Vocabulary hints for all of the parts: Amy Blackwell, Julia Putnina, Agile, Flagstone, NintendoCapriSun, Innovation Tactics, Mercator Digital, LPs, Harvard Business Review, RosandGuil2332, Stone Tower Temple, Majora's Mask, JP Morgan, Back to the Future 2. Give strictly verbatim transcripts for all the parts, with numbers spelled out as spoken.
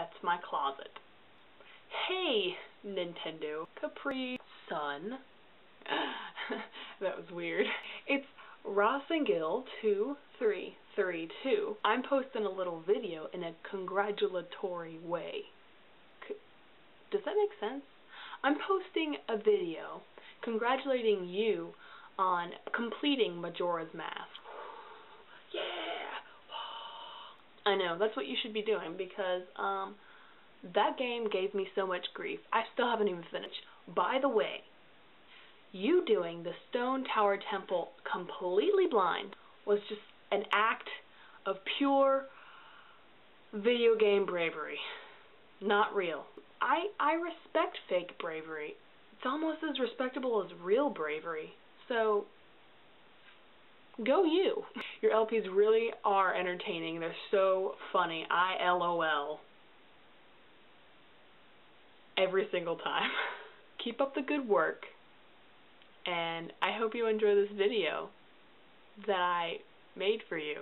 That's my closet. Hey, Nintendo Capri Sun. That was weird. It's Rosand Guil two three three two. I'm posting a little video in a congratulatory way. C Does that make sense? I'm posting a video congratulating you on completing Majora's Mask. Yeah! I know, that's what you should be doing, because um, that game gave me so much grief. I still haven't even finished. By the way, you doing the Stone Tower Temple completely blind was just an act of pure video game bravery. Not real. I, I respect fake bravery. It's almost as respectable as real bravery. So, go you. Your L Ps really are entertaining. They're so funny. I LOL. Every single time. Keep up the good work. And I hope you enjoy this video that I made for you.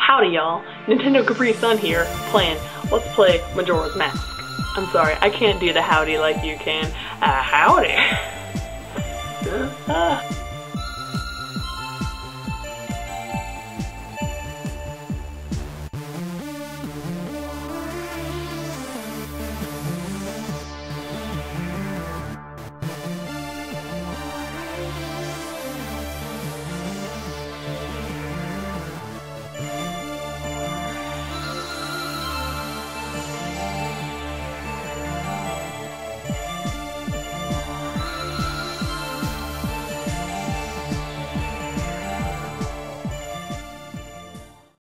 Howdy y'all, NintendoCapriSun here, playing Let's Play Majora's Mask. I'm sorry, I can't do the howdy like you can. Uh, howdy! uh.